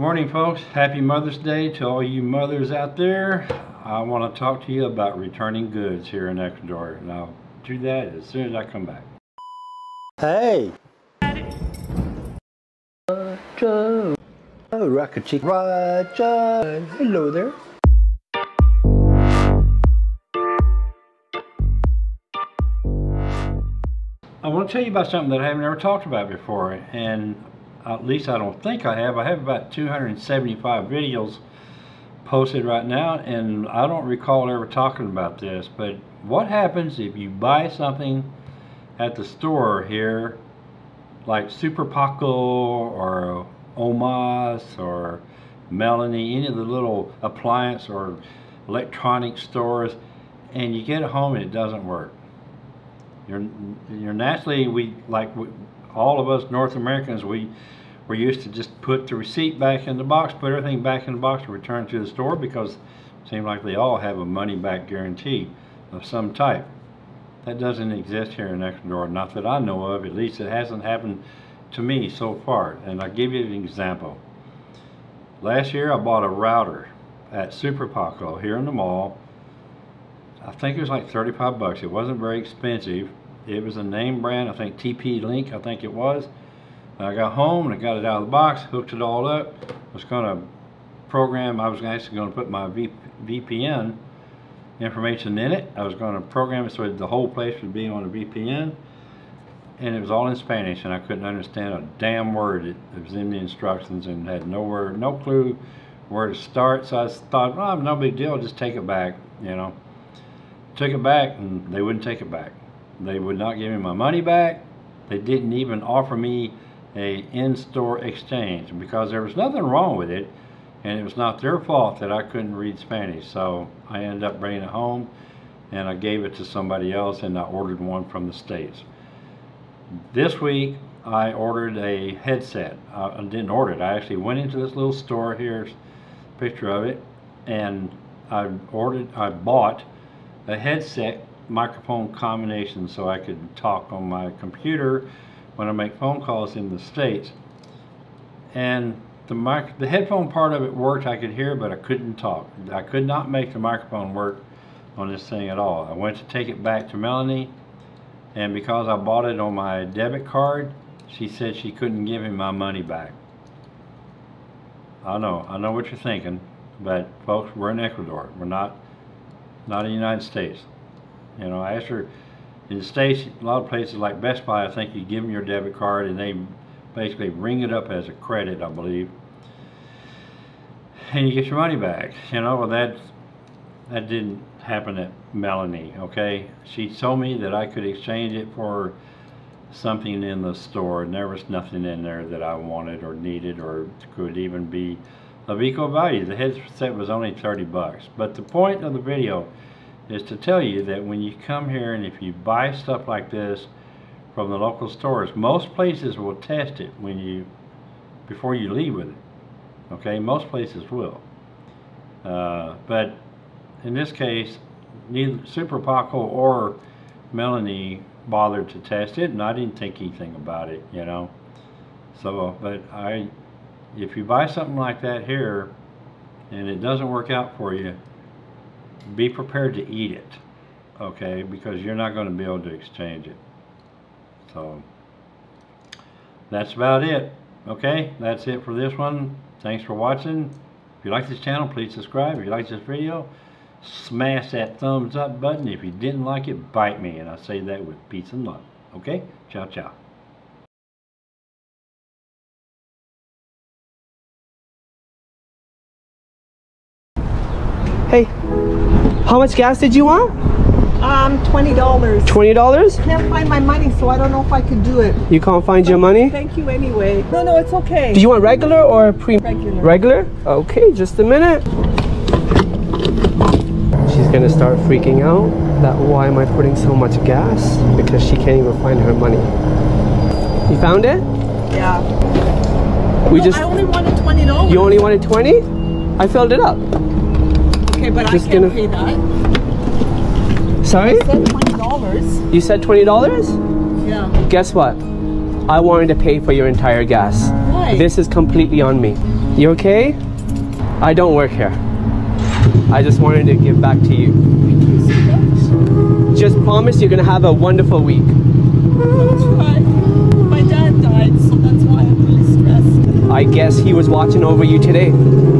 Morning, folks. Happy Mother's Day to all you mothers out there. I want to talk to you about returning goods here in Ecuador, and I'll do that as soon as I come back. Hey! Roger! Oh, Rocket Chick. Roger! Hello there. I want to tell you about something that I have never talked about before, and at least I don't think I have. I have about 275 videos posted right now, and I don't recall ever talking about this, but what happens if you buy something at the store here, like Super Paco or Omas or Melanie, any of the little appliance or electronic stores, and you get it home and it doesn't work? You're naturally, all of us North Americans, we're used to just put the receipt back in the box, put everything back in the box, and return to the store, because it seems like they all have a money back guarantee of some type. That doesn't exist here in Ecuador, not that I know of. At least it hasn't happened to me so far. And I'll give you an example. Last year I bought a router at Super Paco here in the mall. I think it was like 35 bucks. It wasn't very expensive. It was a name brand, I think TP Link, I think it was. And I got home and I got it out of the box, hooked it all up. I was actually going to put my VPN information in it. I was going to program it so the whole place would be on a VPN. And it was all in Spanish, and I couldn't understand a damn word. It was in the instructions, and had no clue where to start. So I thought, well, no big deal, just take it back, you know. Took it back, and they wouldn't take it back. They would not give me my money back. They didn't even offer me a in-store exchange, because there was nothing wrong with it, and it was not their fault that I couldn't read Spanish. So I ended up bringing it home, and I gave it to somebody else, and I ordered one from the States. This week I ordered a headset. I didn't order it. I actually went into this little store, here's a picture of it, and I bought a headset microphone combination so I could talk on my computer when I make phone calls in the States. And the headphone part of it worked. I could hear, but I couldn't talk. I could not make the microphone work on this thing at all. I went to take it back to Melanie, and because I bought it on my debit card, she said she couldn't give me my money back. I know what you're thinking, but folks, we're in Ecuador. We're not in the United States. You know, I asked her, in the States, a lot of places like Best Buy, I think you give them your debit card and they basically ring it up as a credit, I believe, and you get your money back. You know, well, that didn't happen at Melanie, okay? She told me that I could exchange it for something in the store, and there was nothing in there that I wanted or needed or could even be of equal value. The headset was only 30 bucks. But the point of the video is to tell you that when you come here, and if you buy stuff like this from the local stores, most places will test it before you leave with it. Okay, most places will. But in this case, neither Super Paco or Melanie bothered to test it, and I didn't think anything about it, you know. So, but if you buy something like that here, and it doesn't work out for you, be prepared to eat it, okay, because you're not going to be able to exchange it. So that's about it. Okay, that's it for this one. Thanks for watching. If you like this channel, please subscribe. If you like this video, smash that thumbs up button. If you didn't like it, bite me, and I say that with peace and love. Okay, ciao ciao. Hey, how much gas did you want? $20. $20? I can't find my money, so I don't know if I could do it. You can't find your money? Thank you anyway. No, it's okay. Do you want regular or pre-regular? Regular? Okay, just a minute. She's gonna start freaking out. That why am I putting so much gas? Because she can't even find her money. You found it? Yeah. I only wanted $20. You only wanted 20? I filled it up. Okay, but I can't pay that. Sorry? You said $20. You said $20? Yeah. Guess what? I wanted to pay for your entire gas. Why? This is completely on me. You okay? I don't work here. I just wanted to give back to you. Just promise you're gonna have a wonderful week. I'll try. My dad died, so that's why I'm really stressed. I guess he was watching over you today.